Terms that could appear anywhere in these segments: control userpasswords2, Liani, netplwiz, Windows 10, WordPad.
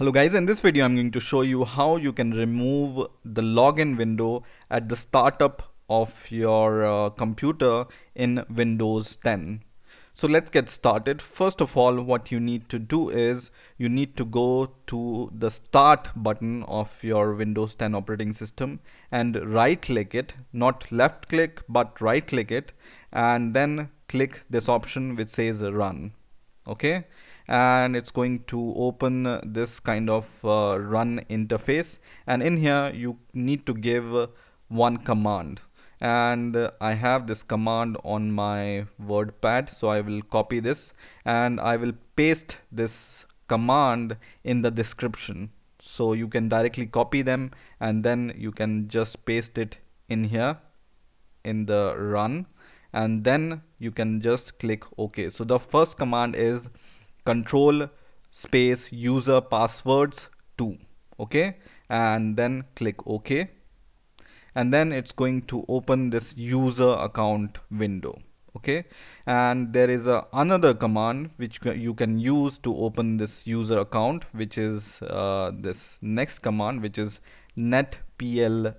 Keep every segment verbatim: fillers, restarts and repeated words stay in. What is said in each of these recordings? Hello guys, in this video I'm going to show you how you can remove the login window at the startup of your uh, computer in Windows ten. So let's get started. First of all, what you need to do is you need to go to the start button of your Windows ten operating system and right click it, not left click but right click it, and then click this option which says run. Okay, and it's going to open this kind of uh, run interface, and in here you need to give one command, and I have this command on my WordPad, so I will copy this and I will paste this command in the description, so you can directly copy them and then you can just paste it in here in the run, and then you can just click OK. So the first command is control space user passwords two, okay, and then click OK, and then it's going to open this user account window. Okay, and there is a, another command which you can use to open this user account, which is uh, this next command, which is netplwiz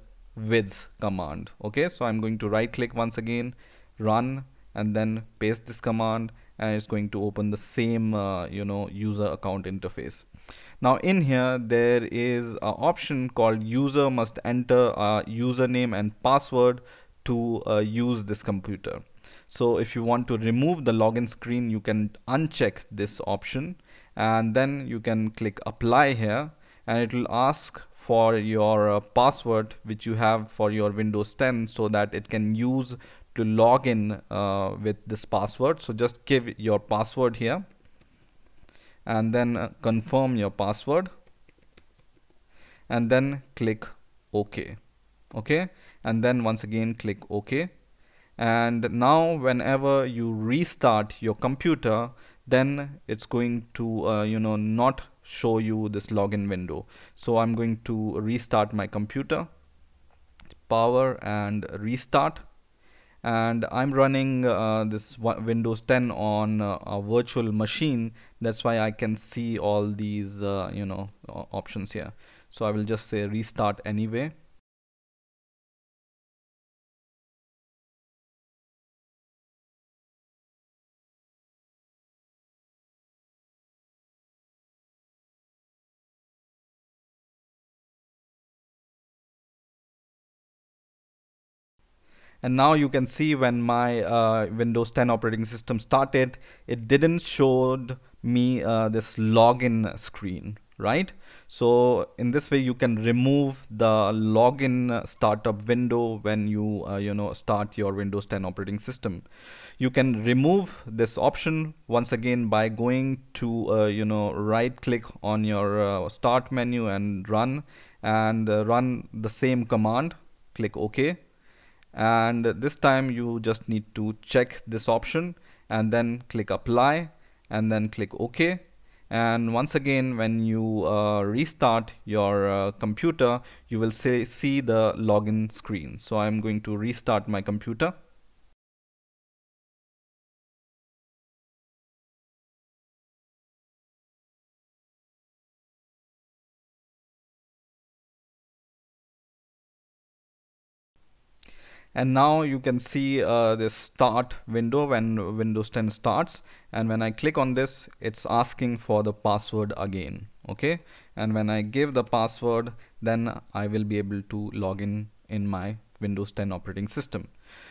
command. Okay, so I'm going to right click once again, run, and then paste this command, and it's going to open the same uh, you know user account interface. Now in here there is an option called user must enter a username and password to uh, use this computer. So if you want to remove the login screen, you can uncheck this option and then you can click apply here, and it will ask for your uh, password which you have for your Windows ten so that it can use to log in uh, with this password. So just give your password here and then uh, confirm your password and then click OK. Okay, and then once again click OK, and now whenever you restart your computer, then it's going to uh, you know not show you this login window. So I'm going to restart my computer, power and restart, and I'm running uh, this Windows ten on uh, a virtual machine. That's why I can see all these uh, you know options here. So I will just say restart anyway. And now you can see when my uh, Windows ten operating system started, it didn't show me uh, this login screen, right? So in this way you can remove the login startup window when you uh, you know start your Windows ten operating system. You can remove this option once again by going to uh, you know right click on your uh, start menu and run, and uh, run the same command, click OK. And this time you just need to check this option and then click apply and then click OK, and once again when you uh, restart your uh, computer you will say, see the login screen. So I'm going to restart my computer. And now you can see uh, this start window when Windows ten starts, and when I click on this it's asking for the password again. Okay, and when I give the password, then I will be able to log in in my Windows ten operating system.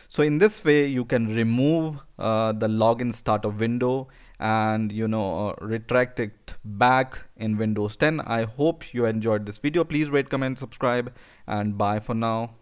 So in this way you can remove uh, the login startup window and you know uh, retract it back in Windows ten. I hope you enjoyed this video. Please rate, comment, subscribe, and bye for now.